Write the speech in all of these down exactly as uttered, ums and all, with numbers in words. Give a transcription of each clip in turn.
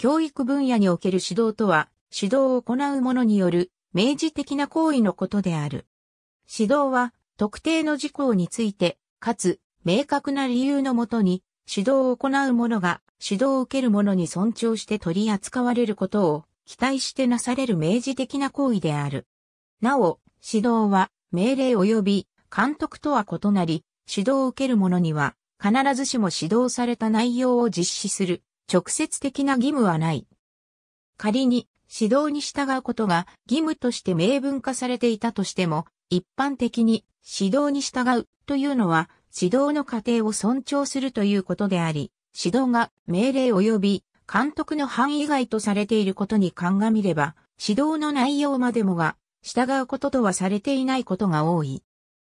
教育分野における指導とは、指導を行う者による明示的な行為のことである。指導は、特定の事項について、かつ、明確な理由のもとに、指導を行う者が、指導を受ける者に尊重して取り扱われることを、期待してなされる明示的な行為である。なお、指導は、命令及び、監督とは異なり、指導を受ける者には、必ずしも指導された内容を実施する、直接的な義務はない。仮に、指導に従うことが義務として明文化されていたとしても、一般的に指導に従うというのは、指導の過程を尊重するということであり、指導が命令及び監督の範囲外とされていることに鑑みれば、指導の内容までもが従うこととはされていないことが多い。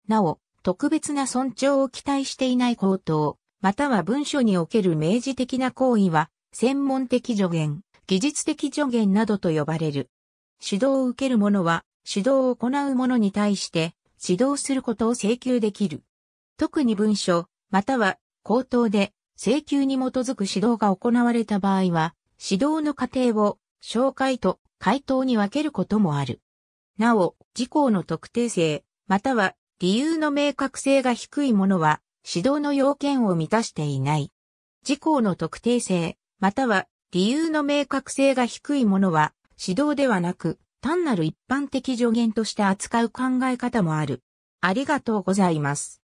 なお、特別な尊重を期待していない口頭、または文書における明示的な行為は、専門的助言、技術的助言などと呼ばれる。指導を受ける者は、指導を行う者に対して、指導することを請求できる。特に文書、または口頭で請求に基づく指導が行われた場合は、指導の過程を、紹介と回答に分けることもある。なお、事項の特定性、または、理由の明確性が低いものは、指導の要件を満たしていない。事項の特定性、または理由の明確性が低いものは、指導ではなく、単なる一般的助言として扱う考え方もある。ありがとうございます。